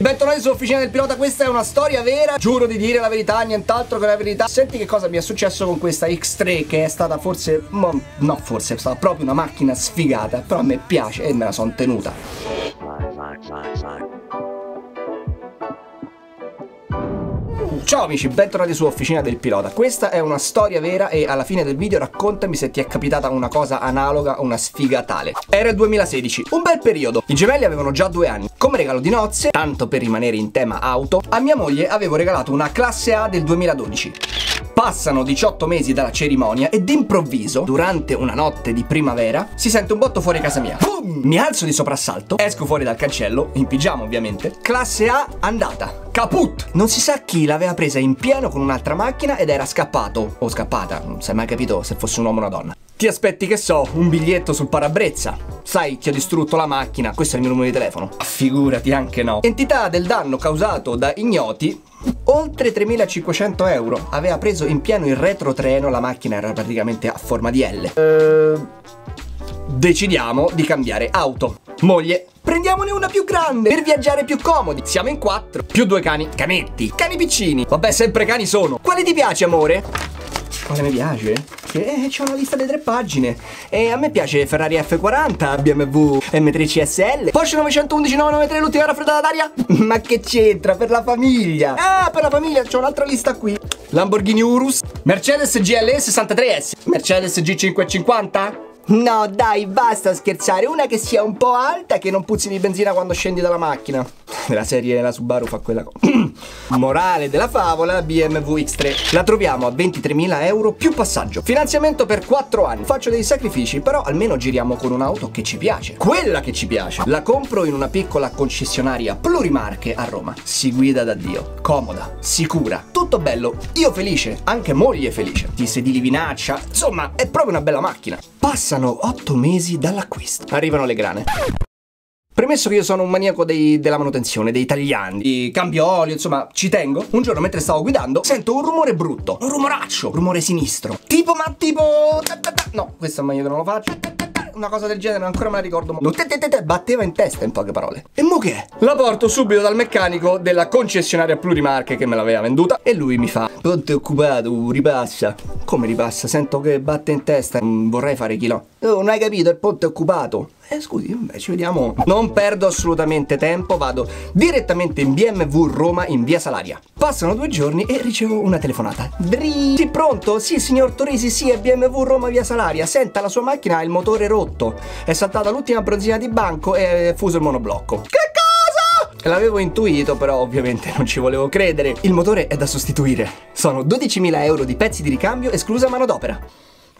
Bentornati su Officina del Pilota, questa è una storia vera, giuro di dire la verità, nient'altro che la verità. Senti che cosa mi è successo con questa X3, che è stata forse, no forse, è stata proprio una macchina sfigata, però a me piace e me la son tenuta. Ciao amici, bentornati su Officina del Pilota. Questa è una storia vera e alla fine del video raccontami se ti è capitata una cosa analoga a una sfiga tale. Era il 2016, un bel periodo. I gemelli avevano già 2 anni. Come regalo di nozze, tanto per rimanere in tema auto, a mia moglie avevo regalato una Classe A del 2012. Passano 18 mesi dalla cerimonia e d'improvviso, durante una notte di primavera, si sente un botto fuori casa mia. Boom! Mi alzo di soprassalto, esco fuori dal cancello, in pigiama ovviamente. Classe A andata. Caput! Non si sa chi l'aveva presa in pieno con un'altra macchina ed era scappato. O scappata, non si è mai capito se fosse un uomo o una donna. Ti aspetti, che so, un biglietto sul parabrezza. Sai chi ha distrutto la macchina, questo è il mio numero di telefono. Figurati, anche no. Entità del danno causato da ignoti, oltre 3.500 euro. Aveva preso in pieno il retrotreno, la macchina era praticamente a forma di L. Decidiamo di cambiare auto. Moglie: prendiamone una più grande per viaggiare più comodi. Siamo in 4, più 2 cani, canetti, cani piccini. Vabbè, sempre cani sono. Quale ti piace, amore? Cosa mi piace? C'è una lista di 3 pagine. E a me piace Ferrari F40, BMW M3 CSL, Porsche 911 993, l'ultima raffreddata d'aria. Ma che c'entra? Per la famiglia. Ah, per la famiglia, c'ho un'altra lista qui. Lamborghini Urus, Mercedes GLE 63S, Mercedes G550. No dai, basta scherzare, una che sia un po' alta, che non puzzi di benzina quando scendi dalla macchina. La serie, la Subaru fa quella cosa. Morale della favola, BMW X3. La troviamo a 23.000 euro più passaggio. Finanziamento per 4 anni. Faccio dei sacrifici, però almeno giriamo con un'auto che ci piace. Quella che ci piace. La compro in una piccola concessionaria plurimarche a Roma. Si guida da Dio. Comoda, sicura, tutto bello. Io felice, anche moglie felice. Ti sedili vinaccia, insomma è proprio una bella macchina. Passano 8 mesi dall'acquisto. Arrivano le grane. Premesso che io sono un maniaco della manutenzione, dei tagliandi, cambio olio, insomma ci tengo. Un giorno mentre stavo guidando sento un rumore brutto, un rumoraccio, un rumore sinistro. Tipo ma tipo... No, questo è meglio che non lo faccio. Una cosa del genere, ancora me la ricordo molto. Batteva in testa, in poche parole. E mo che è? La porto subito dal meccanico della concessionaria plurimarche che me l'aveva venduta. E lui mi fa: pronto, è occupato, ripassa. Come ripassa? Sento che batte in testa, vorrei fare chilo. Non hai capito, il ponte è occupato. Scusi, beh, ci vediamo. Non perdo assolutamente tempo, vado direttamente in BMW Roma in via Salaria. Passano 2 giorni e ricevo una telefonata. Dri, sì, pronto? Sì, signor Torisi, sì, è BMW Roma via Salaria. Senta, la sua macchina ha il motore rotto. È saltata l'ultima bronzina di banco e è fuso il monoblocco. Che cosa? L'avevo intuito, però ovviamente non ci volevo credere. Il motore è da sostituire. Sono 12.000 euro di pezzi di ricambio, esclusa manodopera.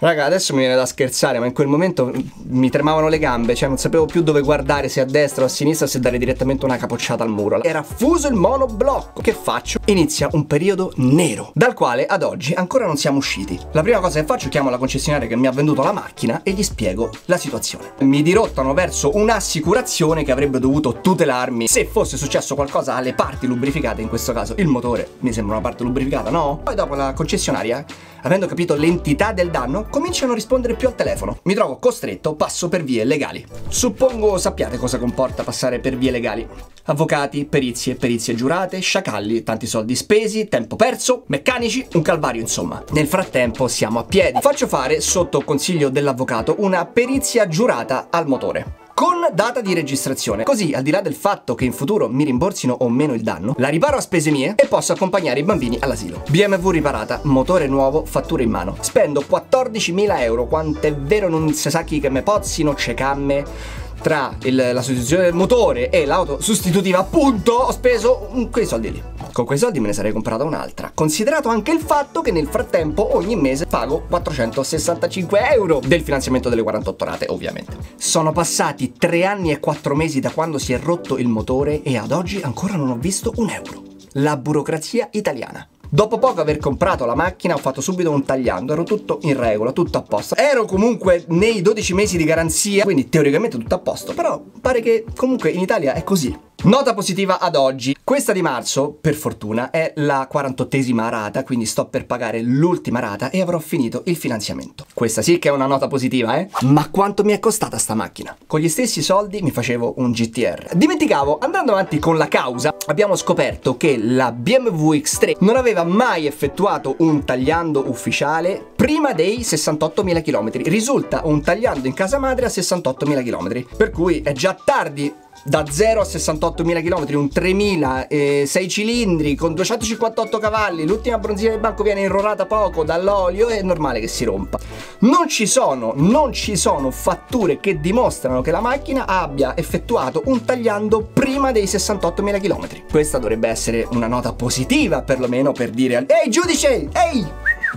Raga, adesso mi viene da scherzare, ma in quel momento mi tremavano le gambe, cioè non sapevo più dove guardare, se a destra o a sinistra, se dare direttamente una capocciata al muro. Era fuso il monoblocco. Che faccio? Inizia un periodo nero, dal quale ad oggi ancora non siamo usciti. La prima cosa che faccio, chiamo la concessionaria che mi ha venduto la macchina e gli spiego la situazione. Mi dirottano verso un'assicurazione che avrebbe dovuto tutelarmi se fosse successo qualcosa alle parti lubrificate, in questo caso il motore. Mi sembra una parte lubrificata, no? Poi dopo la concessionaria, avendo capito l'entità del danno, cominciano a rispondere più al telefono. Mi trovo costretto, passo per vie legali. Suppongo sappiate cosa comporta passare per vie legali. Avvocati, perizie, perizie giurate, sciacalli, tanti soldi spesi, tempo perso, meccanici, un calvario insomma. Nel frattempo siamo a piedi. Faccio fare, sotto consiglio dell'avvocato, una perizia giurata al motore, con data di registrazione. Così, al di là del fatto che in futuro mi rimborsino o meno il danno, la riparo a spese mie e posso accompagnare i bambini all'asilo. BMW riparata, motore nuovo, fattura in mano. Spendo 14.000 euro, quant'è vero non si sa chi che me pozzino, cecamme. Tra la sostituzione del motore e l'auto sostitutiva, appunto, ho speso quei soldi lì. Con quei soldi me ne sarei comprata un'altra. Considerato anche il fatto che nel frattempo ogni mese pago 465 euro del finanziamento delle 48 rate, ovviamente. Sono passati 3 anni e 4 mesi da quando si è rotto il motore e ad oggi ancora non ho visto un euro. La burocrazia italiana. Dopo poco aver comprato la macchina ho fatto subito un tagliando, ero tutto in regola, tutto a posto. Ero comunque nei 12 mesi di garanzia, quindi teoricamente tutto a posto, però pare che comunque in Italia è così. Nota positiva ad oggi, questa di marzo, per fortuna, è la 48esima rata, quindi sto per pagare l'ultima rata e avrò finito il finanziamento. Questa sì che è una nota positiva, eh? Ma quanto mi è costata sta macchina? Con gli stessi soldi mi facevo un GTR. Dimenticavo, andando avanti con la causa, abbiamo scoperto che la BMW X3 non aveva mai effettuato un tagliando ufficiale prima dei 68.000 km. Risulta un tagliando in casa madre a 68.000 km, per cui è già tardi. Da 0 a 68.000 km, un 3000, 6 cilindri con 258 cavalli, l'ultima bronzina del banco viene irrorata poco dall'olio, è normale che si rompa. Non ci sono fatture che dimostrano che la macchina abbia effettuato un tagliando prima dei 68.000 km. Questa dovrebbe essere una nota positiva, perlomeno per dire ehi giudice, ehi!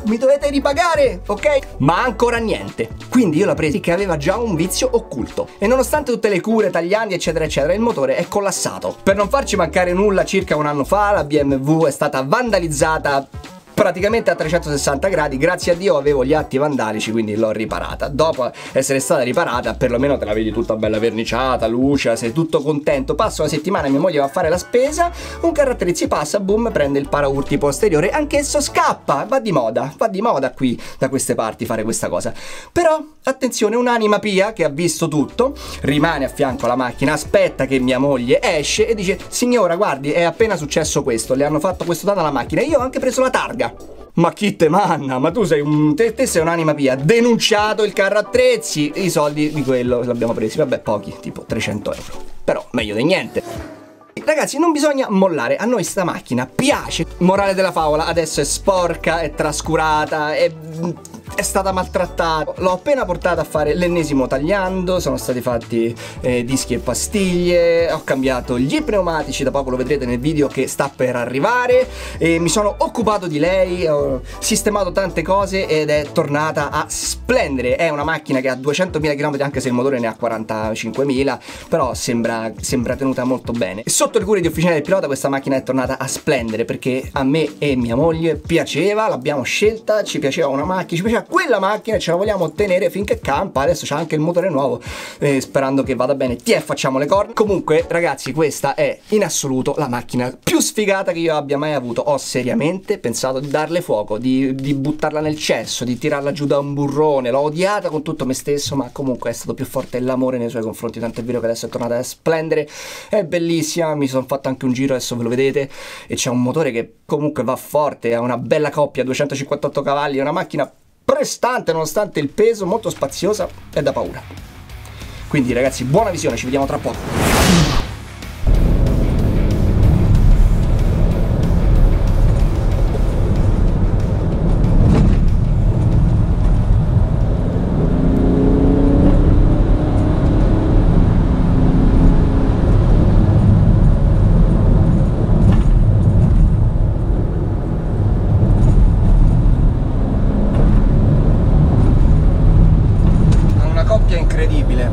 Mi dovete ripagare, ok? Ma ancora niente. Quindi io la presi che aveva già un vizio occulto. E nonostante tutte le cure, tagliandi eccetera eccetera, il motore è collassato. Per non farci mancare nulla, circa un anno fa la BMW è stata vandalizzata praticamente a 360 gradi. Grazie a Dio avevo gli atti vandalici, quindi l'ho riparata. Dopo essere stata riparata, perlomeno te la vedi tutta bella verniciata, lucia, sei tutto contento. Passa una settimana, mia moglie va a fare la spesa, un carrozzerizzi passa, boom, prende il paraurti posteriore, anch'esso scappa. Va di moda qui da queste parti fare questa cosa. Però attenzione, un'anima pia che ha visto tutto rimane a fianco alla macchina, aspetta che mia moglie esce e dice: signora, guardi, è appena successo questo, le hanno fatto questo danno alla macchina, io ho anche preso la targa. Ma chi te manna? Ma tu sei te sei un'anima pia. Denunciato il carro attrezzi. I soldi di quello li abbiamo presi, vabbè, pochi, tipo 300 euro, però meglio di niente. Ragazzi, non bisogna mollare, a noi sta macchina piace. Morale della favola, adesso è sporca, è trascurata, è stata maltrattata. L'ho appena portata a fare l'ennesimo tagliando, sono stati fatti dischi e pastiglie, ho cambiato gli pneumatici, da poco lo vedrete nel video che sta per arrivare, e mi sono occupato di lei, ho sistemato tante cose ed è tornata a splendere. È una macchina che ha 200.000 km, anche se il motore ne ha 45.000, però sembra tenuta molto bene. Sotto le cure di Officina del Pilota questa macchina è tornata a splendere, perché a me e mia moglie piaceva, l'abbiamo scelta, ci piaceva una macchina, ci piaceva quella macchina e ce la vogliamo ottenere finché campa. Adesso c'è anche il motore nuovo, sperando che vada bene, facciamo le corna. Comunque ragazzi, questa è in assoluto la macchina più sfigata che io abbia mai avuto. Ho seriamente pensato di darle fuoco, di buttarla nel cesso, di tirarla giù da un burrone. L'ho odiata con tutto me stesso, ma comunque è stato più forte l'amore nei suoi confronti, tant'è vero che adesso è tornata a splendere, è bellissima. Mi sono fatto anche un giro, adesso ve lo vedete, e c'è un motore che comunque va forte, ha una bella coppia, 258 cavalli, è una macchina prestante nonostante il peso, molto spaziosa e da paura. Quindi ragazzi, buona visione, ci vediamo tra poco. Incredibile,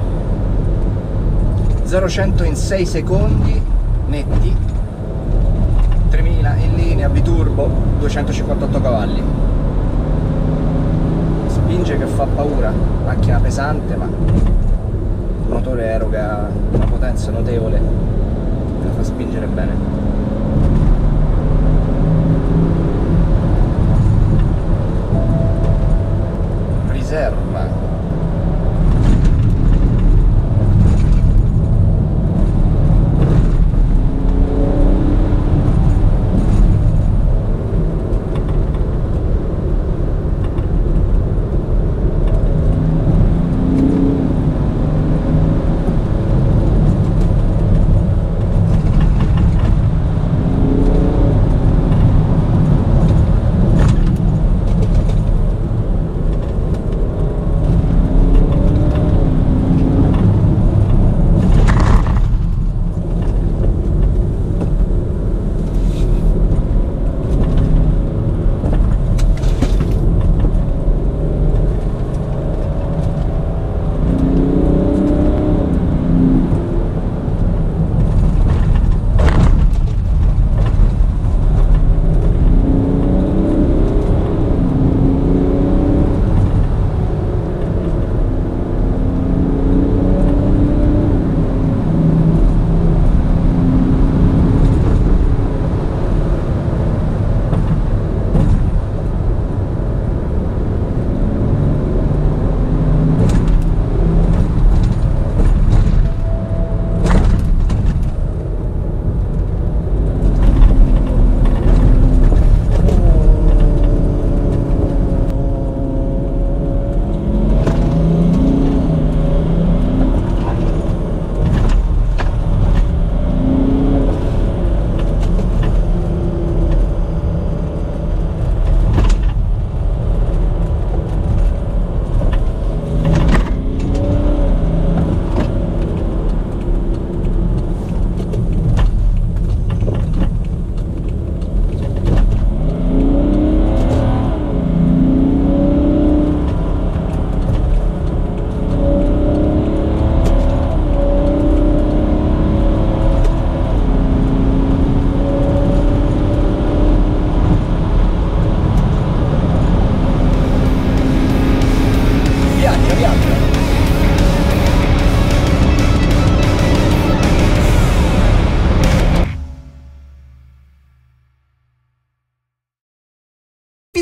0-100 in 6 secondi netti, 3000 in linea, biturbo, 258 cavalli, spinge che fa paura, macchina pesante, ma il motore eroga una potenza notevole, la fa spingere bene. Riserva.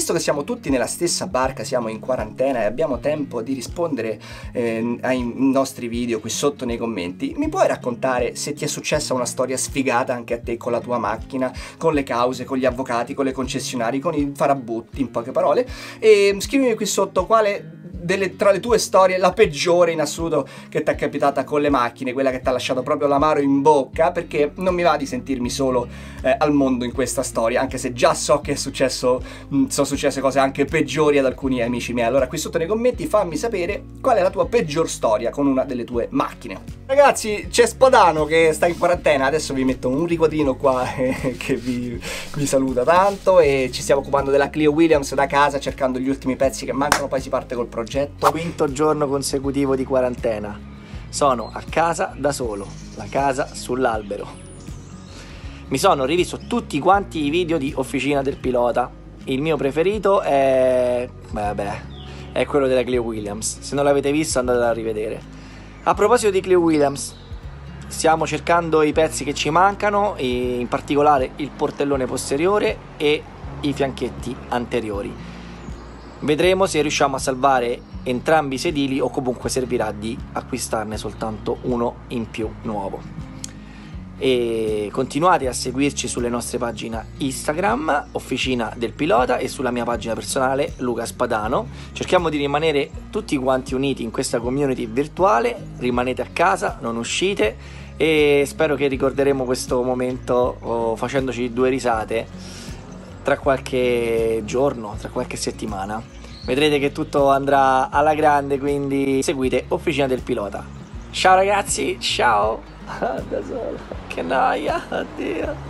visto che siamo tutti nella stessa barca, siamo in quarantena e abbiamo tempo di rispondere ai nostri video qui sotto nei commenti, mi puoi raccontare se ti è successa una storia sfigata anche a te con la tua macchina, con le cause, con gli avvocati, con le concessionari, con i farabutti in poche parole? E scrivimi qui sotto quale tra le tue storie la peggiore in assoluto che ti è capitata con le macchine, quella che ti ha lasciato proprio l'amaro in bocca, perché non mi va di sentirmi solo al mondo in questa storia, anche se già so che è successo, sono successe cose anche peggiori ad alcuni amici miei. Allora qui sotto nei commenti fammi sapere qual è la tua peggior storia con una delle tue macchine. Ragazzi, c'è Spadano che sta in quarantena, adesso vi metto un riquadrino qua che vi saluta tanto, e ci stiamo occupando della Clio Williams da casa, cercando gli ultimi pezzi che mancano, poi si parte col progetto. Quinto giorno consecutivo di quarantena, sono a casa da solo, la casa sull'albero. Mi sono rivisto tutti quanti i video di Officina del Pilota, il mio preferito è quello della Clio Williams, se non l'avete visto andatela a rivedere. A proposito di Clio Williams, stiamo cercando i pezzi che ci mancano, in particolare il portellone posteriore e i fianchetti anteriori. Vedremo se riusciamo a salvare entrambi i sedili o comunque servirà di acquistarne soltanto uno in più nuovo. E continuate a seguirci sulle nostre pagine Instagram, Officina del Pilota, e sulla mia pagina personale Luca Spadano. Cerchiamo di rimanere tutti quanti uniti in questa community virtuale, rimanete a casa, non uscite, e spero che ricorderemo questo momento facendoci due risate tra qualche giorno, tra qualche settimana. Vedrete che tutto andrà alla grande, quindi seguite Officina del Pilota. Ciao ragazzi, ciao! Da solo, che noia, addio!